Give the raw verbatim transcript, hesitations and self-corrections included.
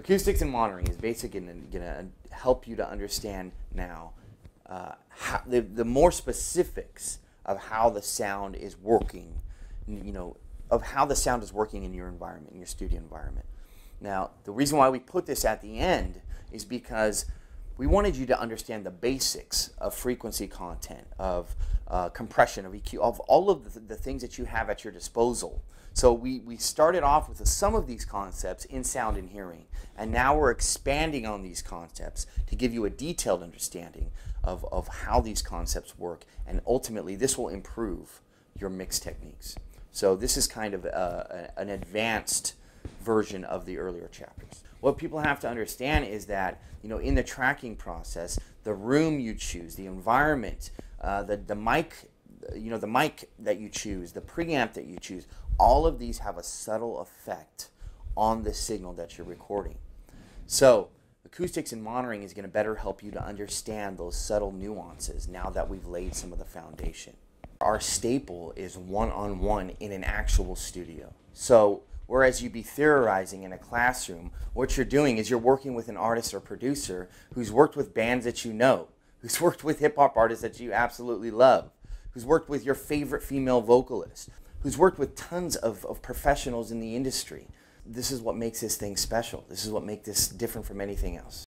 Acoustics and monitoring is basically going to help you to understand now uh, how the, the more specifics of how the sound is working, you know, of how the sound is working in your environment, in your studio environment. Now, the reason why we put this at the end is because we wanted you to understand the basics of frequency content, of uh, compression, of E Q, of all of the, the things that you have at your disposal. So we, we started off with some of these concepts in sound and hearing, and now we're expanding on these concepts to give you a detailed understanding of, of how these concepts work, and ultimately this will improve your mix techniques. So this is kind of a, a, an advanced version of the earlier chapters. What people have to understand is that, you know, in the tracking process, the room you choose, the environment, uh, the, the mic, you know, the mic that you choose, the preamp that you choose, all of these have a subtle effect on the signal that you're recording. So acoustics and monitoring is going to better help you to understand those subtle nuances now that we've laid some of the foundation. Our staple is one-on-one in an actual studio. So whereas you'd be theorizing in a classroom, what you're doing is you're working with an artist or producer who's worked with bands that you know, who's worked with hip-hop artists that you absolutely love, who's worked with your favorite female vocalist, who's worked with tons of, of professionals in the industry. This is what makes this thing special. This is what makes this different from anything else.